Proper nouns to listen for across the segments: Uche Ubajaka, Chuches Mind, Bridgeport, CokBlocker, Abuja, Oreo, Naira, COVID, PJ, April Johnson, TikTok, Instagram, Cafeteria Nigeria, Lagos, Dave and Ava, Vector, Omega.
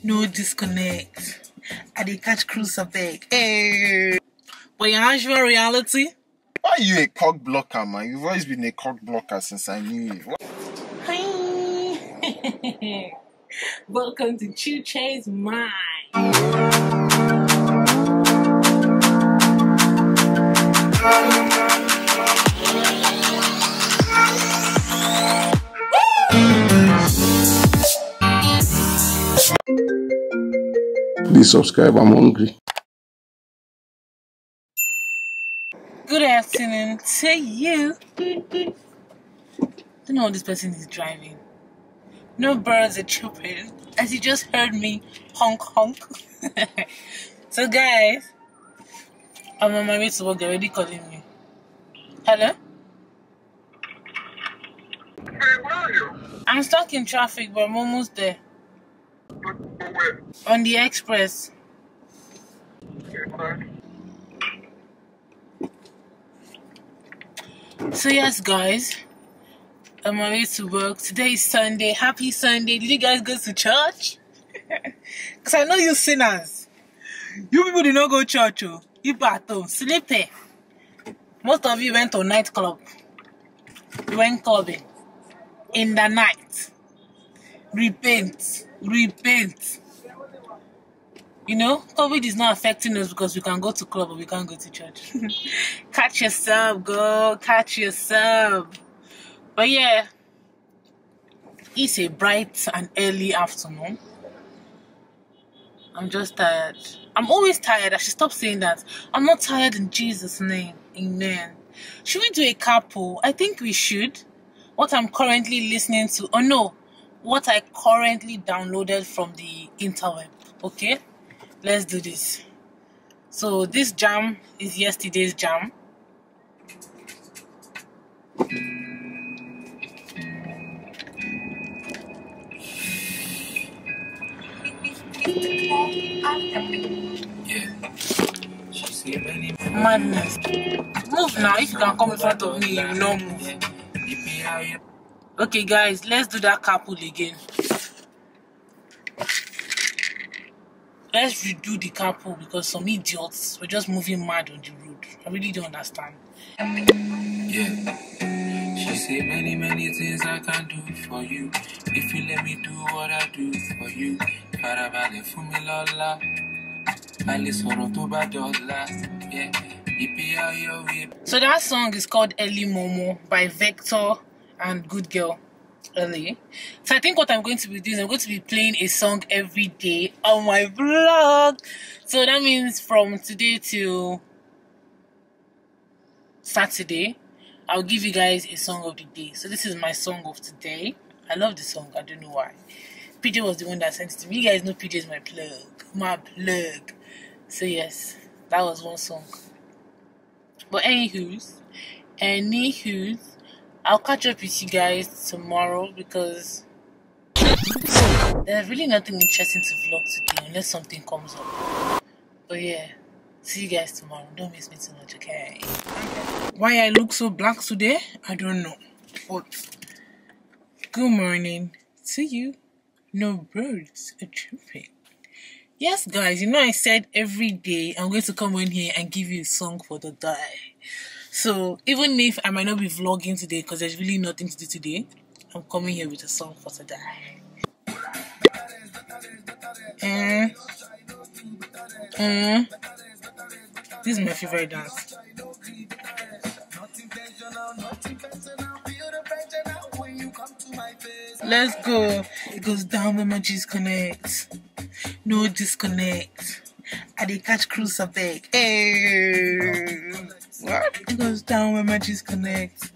No disconnect. I dey catch cruise abeg. Hey. But your actual reality? Why are you a cock blocker, man? You've always been a cock blocker since I knew you. Hi. Welcome to Chuches Mind. Please subscribe, I'm hungry. Good afternoon to you. Don't know what this person is driving. No birds are chirping. As you just heard me, honk honk. So guys, I'm on my way to work, they're already calling me. Hello? Hey, where are you? I'm stuck in traffic, but I'm almost there. Where? On the express. Okay, so yes guys, I'm on my way to work. Today is Sunday. Happy Sunday. Did you guys go to church? Because I know you sinners. You people did not go to church. Oh. You bato, sleepy. Most of you went to nightclub. You went clubbing. In the night. Repent. Repent. You know, COVID is not affecting us because we can go to club but we can't go to church. Catch yourself, girl. Catch yourself. But yeah, it's a bright and early afternoon. I'm just tired. I'm always tired. I should stop saying that. I'm not tired in Jesus' name. Amen. Should we do a car poll? I think we should. What I'm currently listening to. Oh no. What I currently downloaded from the interweb. Okay, let's do this. So this jam is yesterday's jam. Madness. Move now. If you can come in front of me, you will not move. Okay guys, let's do that couple again. Let's redo the couple because some idiots were just moving mad on the road. I really don't understand. Yeah. She said many things I can do for you. If you let me do what I do for you. Parabale fumilola. Yeah. So that song is called Eli Momo by Vector and Good Girl LA. So I think what I'm going to be doing, I'm going to be playing a song every day on my vlog. So that means from today to Saturday, I'll give you guys a song of the day. So this is my song of today. I love this song. I don't know why. PJ was the one that sent it to me. You guys know PJ is my plug. My plug. So yes, that was one song. But anywho's, I'll catch up with you guys tomorrow because there's really nothing interesting to vlog today unless something comes up. But yeah, see you guys tomorrow. Don't miss me too much, okay? Why I look so black today, I don't know. But good morning to you. No birds are chirping. Yes, guys, you know I said every day I'm going to come in here and give you a song for the day. So, even if I might not be vlogging today because there's really nothing to do today, I'm coming here with a song for today. This is my favorite dance. Let's go. It goes down when my G's connect. No disconnect. I dey catch cruise abeg. Hey. What? It goes down when my G's connect.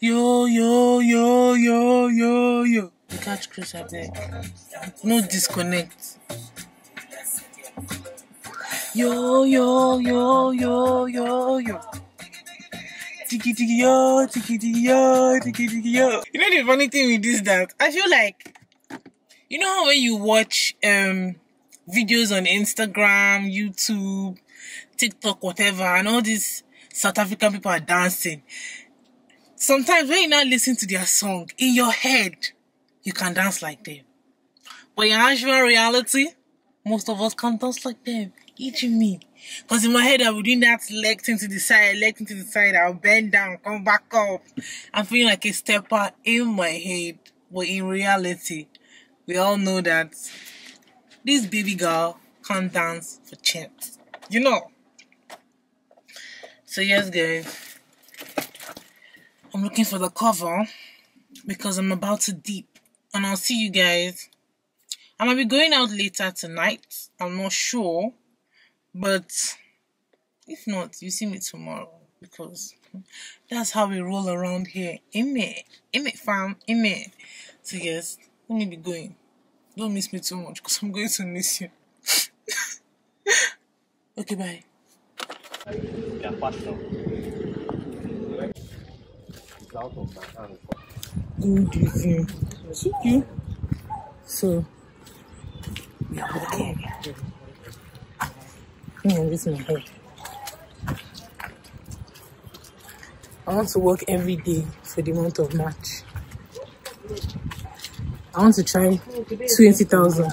Yo. I catch cruise abeg. No disconnect. Yo. Tiki tiki yo. You know the funny thing with this dance? I feel like, you know how when you watch videos on Instagram, YouTube, TikTok, whatever, and all these South African people are dancing. Sometimes when you now listen to their song, in your head, you can dance like them. But in actual reality, most of us come down like them. Each me. Because in my head, I will doing that leg to the side, I'll bend down, come back up. I'm feeling like a stepper in my head. But in reality, we all know that this baby girl can dance for chance. You know? So yes, guys. I'm looking for the cover because I'm about to dip. And I'll see you guys. I might be going out later tonight. I'm not sure. But if not, you see me tomorrow because that's how we roll around here. Amen, fam, amen. So yes, let me be going. Don't miss me too much because I'm going to miss you. Okay, bye. Good evening. Okay. So we are walking. I want to work every day for the month of March. I want to try 20,000.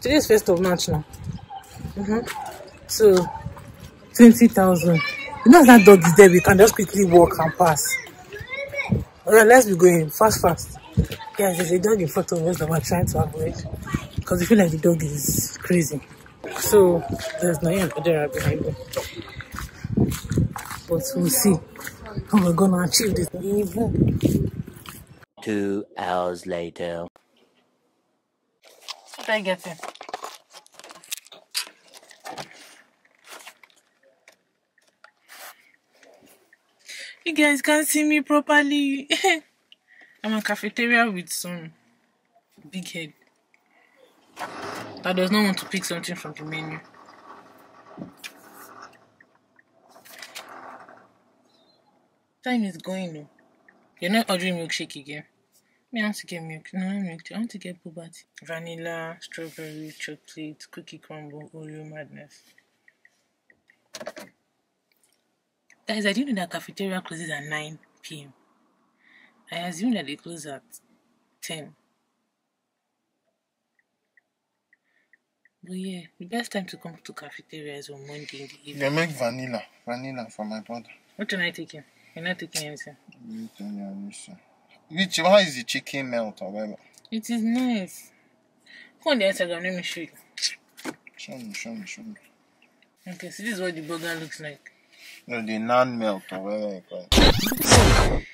Today is 1st of March now. So 20,000. You know that dog is there, we can just quickly walk and pass. Alright, let's be going fast. Guys, there's a dog in front of us that we're trying to avoid because we feel like the dog is crazy. So there's no Emperor behind me, but we'll see how we're gonna achieve this event. 2 hours later. What did I get there? You guys can't see me properly. I'm a cafeteria with some big head that does not want to pick something from the menu. Time is going though. You're not ordering milkshake again. I want to get milk. No, not milk. I want to get boba tea. Vanilla, strawberry, chocolate, cookie crumble, Oreo madness. Guys, I didn't know that cafeteria closes at 9 p.m. I assume that they close at 10. But yeah, the best time to come to cafeteria is on Monday in the evening. They make vanilla for my brother. What am I taking? You're not taking anything. Which one is the chicken melt or whatever? It is nice. Go on the Instagram, let me show you. Show me. Okay, so this is what the burger looks like. No, the naan melt or whatever you call it.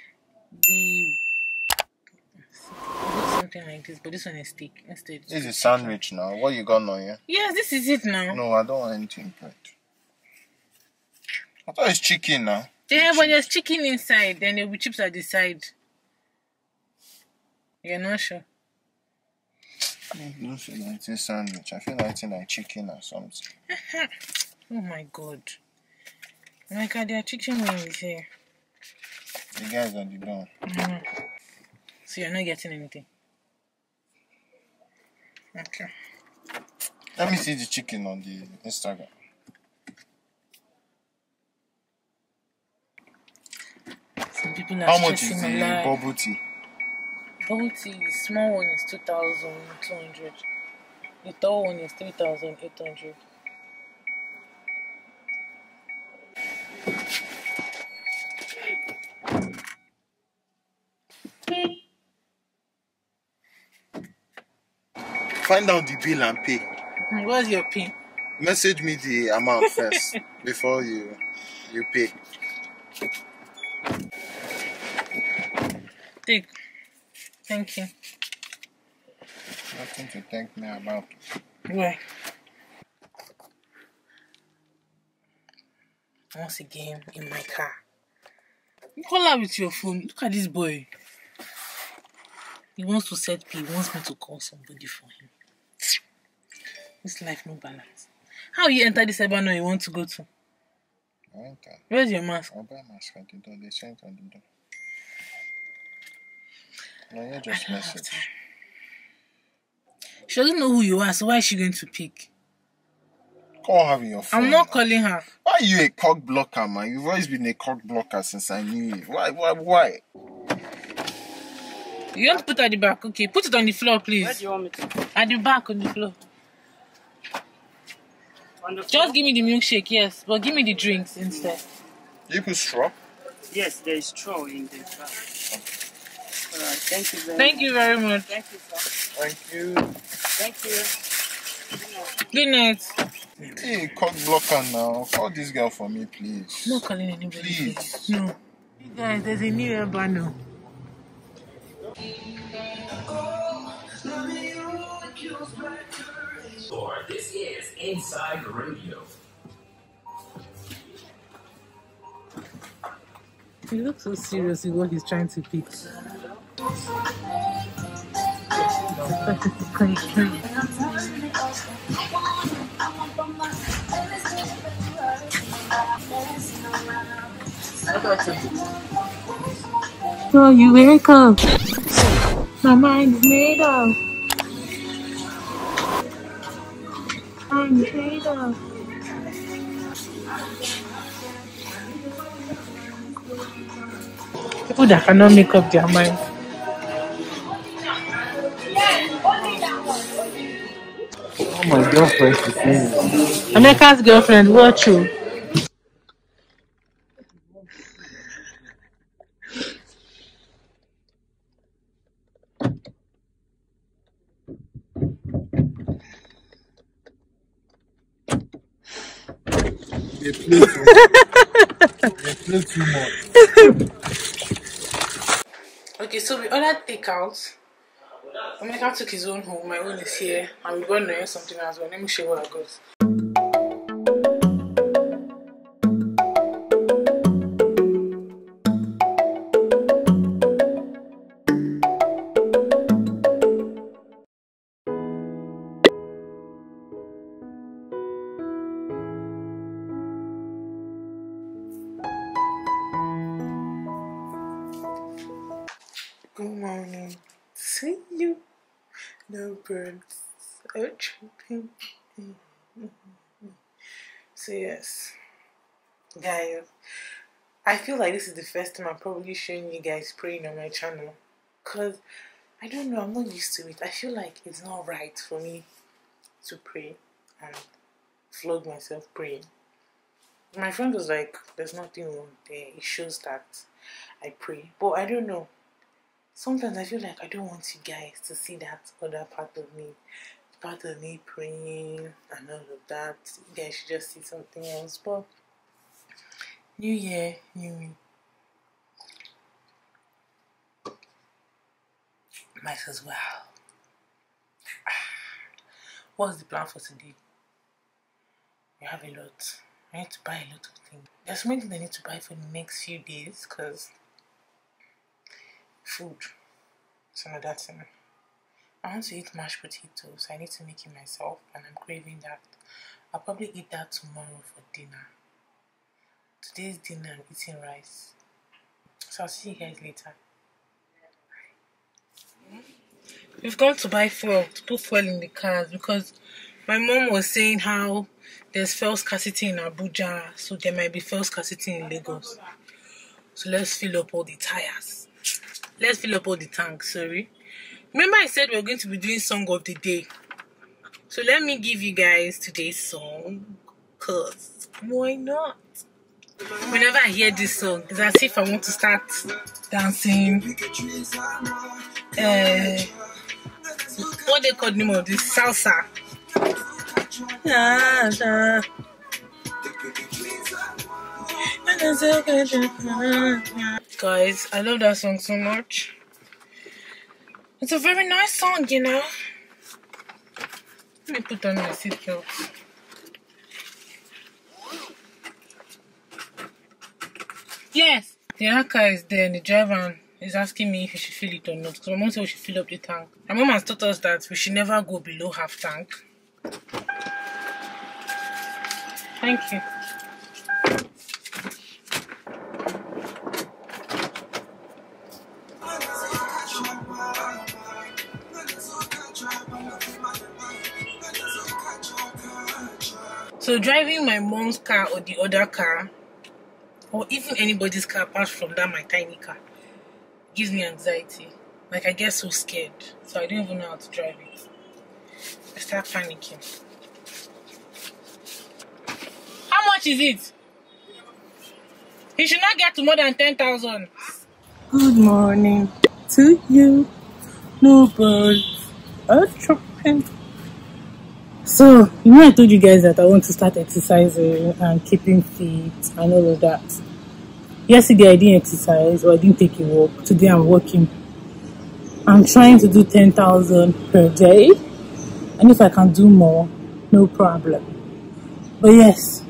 Something like this, but this one is steak instead. This is a sandwich now. What you got now here? Yeah? Yes, this is it now. No, I don't want anything bread. I thought it's chicken now. Yeah, but there's chicken inside, then there will be chips at the side. You're not sure? I don't feel like it's a sandwich. I feel like it's like chicken or something. Oh my god. Oh my god, there are chicken wings here. The guys on the door. So you're not getting anything? Okay. Let me see the chicken on the Instagram. Some people are how much is the bubble tea? Bubble tea, the small one is 2,200. The tall one is 3,800. Find out the bill and pay. What's your pay? Message me the amount first before you pay. Take. Thank you. Nothing to thank me about. Where? Once again in my car. You call out with your phone. Look at this boy. He wants to set P. He wants me to call somebody for him. This life no balance. How you enter this cyber now you want to go to? I enter. Where's your mask? I buy mask at the door. They sent on the door. No, you just message. She doesn't know who you are, so why is she going to pick? Call her with your phone. I'm not calling her. Why are you a cock blocker, man? You've always been a cock blocker since I knew you. Why? You want to put it at the back? Okay, put it on the floor, please. Where do you want me to? At the back, on the floor. Just give me the milkshake, yes, but give me the drinks instead. You put straw? Yes, there is straw in the bag. Alright, thank you very much. Thank you very much. Thank you, sir. Thank you. Thank you. Good night. Hey, call blocker now. Call this girl for me, please. No calling anybody. Please. No. You guys, there's a new Eba now. This is Inside Radio. He looks so serious in what he's trying to pick. Oh, you wake up. My mind is made up. I'm made up. People that cannot make up their mind. Oh, my girlfriend is saying. America's girlfriend, watch you. They play too much. Okay, so we ordered takeout. Omega took his own home, my own is here, and we're going to learn something as well. Let me show you what I got. Good morning to you, no birds are chirping. So yes, guys, I feel like this is the first time I'm probably showing you guys praying on my channel, because I don't know, I'm not used to it. I feel like it's not right for me to pray and vlog myself praying. My friend was like, there's nothing wrong there, it shows that I pray, but I don't know. Sometimes I feel like I don't want you guys to see that other part of me. The part of me praying and all of that. You guys should just see something else. But new year, new me. Might as well. What's the plan for today? We have a lot. I need to buy a lot of things. There's something I need to buy for the next few days, because food, it's another thing. I want to eat mashed potatoes. I need to make it myself, and I'm craving that. I'll probably eat that tomorrow for dinner. Today's dinner, I'm eating rice. So I'll see you guys later. We've gone to buy fuel, to put fuel in the cars, because my mom was saying how there's fuel scarcity in Abuja, so there might be fuel scarcity in Lagos. So let's fill up all the tires. Let's fill up all the tanks, sorry. Remember I said we're going to be doing song of the day. So let me give you guys today's song, because why not? Whenever I hear this song, it's as if I want to start dancing. What they call the name of this? Salsa. Guys, I love that song so much. It's a very nice song, you know. Let me put on my seatbelt. Yes, the anchor is there, and the driver is asking me if we should fill it or not, because my mom said we should fill up the tank. My mom has taught us that we should never go below half tank. Thank you. So driving my mom's car or the other car, or even anybody's car apart from that my tiny car, gives me anxiety. Like, I get so scared, so I don't even know how to drive it. I start panicking. How much is it? He should not get to more than 10,000. Good morning to you, no birds are chopping. So, you know I told you guys that I want to start exercising and keeping fit and all of that. Yesterday I didn't exercise or I didn't take a walk. Today I'm walking. I'm trying to do 10,000 per day. And if I can do more, no problem. But yes,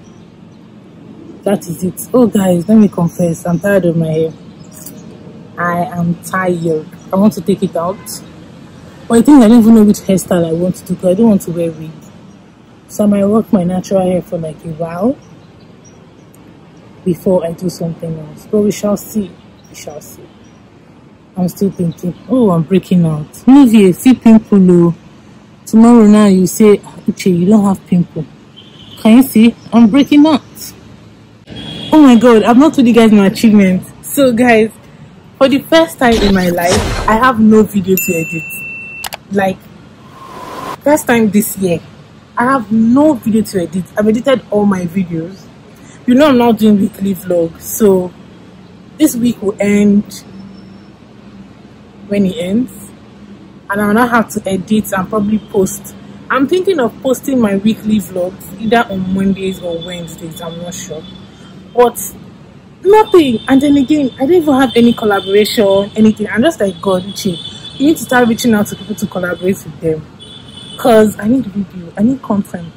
that is it. Oh guys, let me confess, I'm tired of my hair. I am tired. I want to take it out. But I think I don't even know which hairstyle I want to do because I don't want to wear wig. So I might work my natural hair for like a while before I do something else. But we shall see. We shall see. I'm still thinking, oh, I'm breaking out. Maybe a see pimple. Tomorrow now you say, Uche, you don't have pimple. Can you see? I'm breaking out. Oh my God, I've not told you guys my achievement. So guys, for the first time in my life, I have no video to edit. Like, first time this year, I have no video to edit. I've edited all my videos. You know I'm not doing weekly vlogs, so this week will end when it ends. And I'll not have to edit and probably post. I'm thinking of posting my weekly vlogs either on Mondays or Wednesdays, I'm not sure. But nothing. And then again, I didn't even have any collaboration, anything. I'm just like, God, Uche, you need to start reaching out to people to collaborate with them, because I need video, I need content.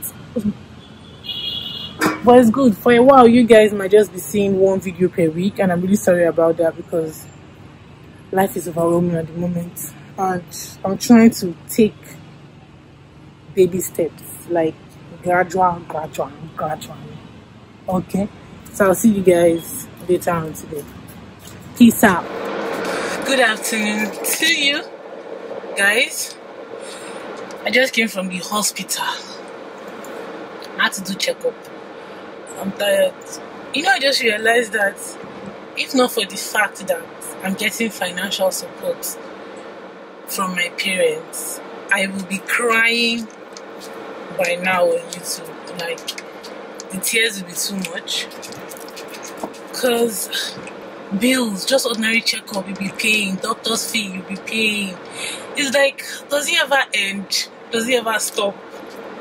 But it's good. For a while, you guys might just be seeing one video per week, and I'm really sorry about that because life is overwhelming at the moment, and I'm trying to take baby steps, like gradual. Okay, so I'll see you guys later on today. Peace out. Good afternoon to you guys. I just came from the hospital. I had to do checkup. I'm tired. You know, I just realized that if not for the fact that I'm getting financial support from my parents, I will be crying by now on YouTube. Like, the tears will be too much, because bills, just ordinary checkup, you'll be paying. Doctor's fee, you'll be paying. It's like, does it ever end? Does it ever stop?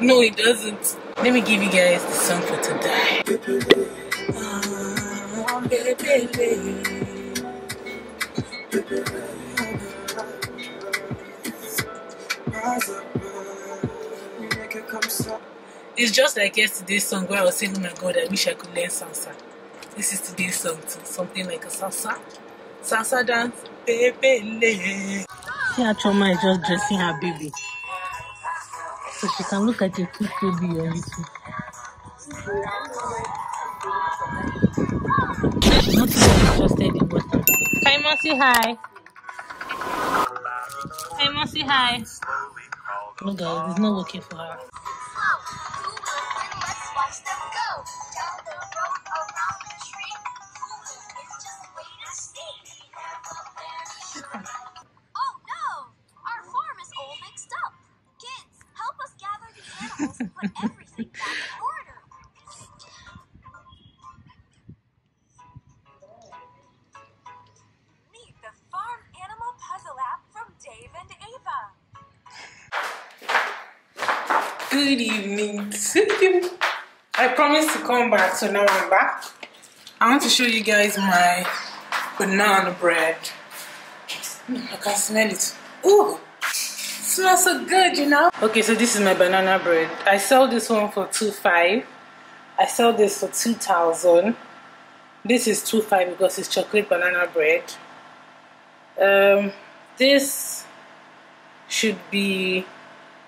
No, it doesn't. Let me give you guys the song for today. It's just like yesterday's song where I was saying, oh my God, I wish I could learn salsa. This is today's song too, something like a salsa dance. Pepele. See how Choma is just dressing her baby, so she can look at your cute baby on YouTube. Not interested in water. Hi, Mossy, hi. Hi, Mossy, hi. No, guys, it's not working for her. Put everything back in order. Meet the farm animal puzzle app from Dave and Ava. Good evening. I promised to come back, so now I'm back. I want to show you guys my banana bread. I can smell it. Ooh! It smells so good, you know. Okay, so this is my banana bread. I sell this one for 2.5. I sell this for 2,000. This is 2.5 because it's chocolate banana bread. This should be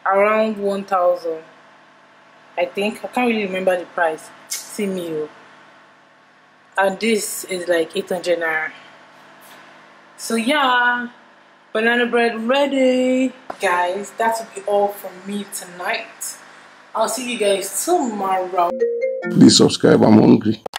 around 1,000, I think. I can't really remember the price. See me. And this is like 800 naira. So yeah. Banana bread ready. Guys, that will be all from me tonight. I'll see you guys tomorrow. Please subscribe, I'm hungry.